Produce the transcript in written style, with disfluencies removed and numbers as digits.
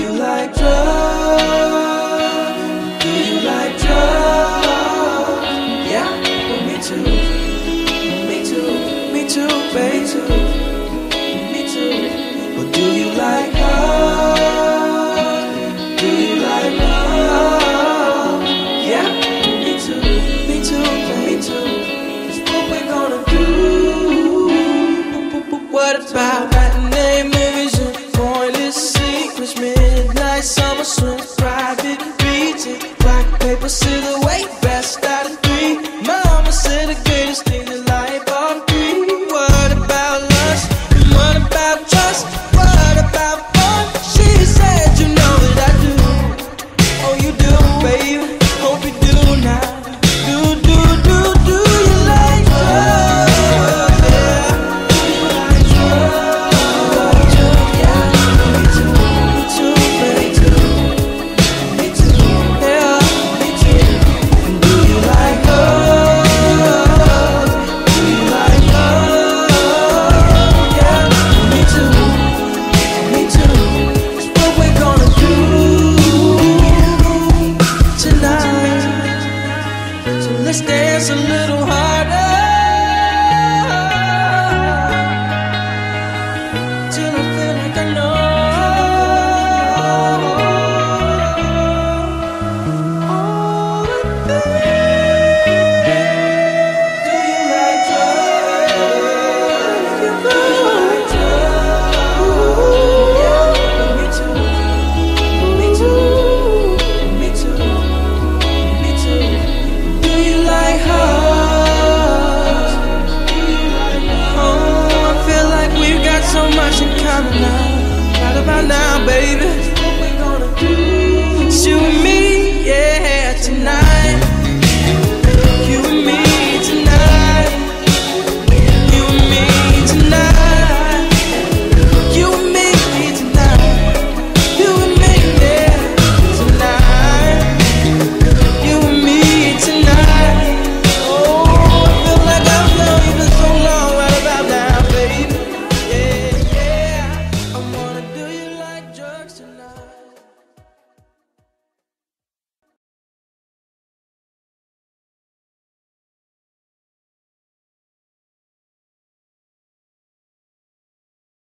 you like drugs.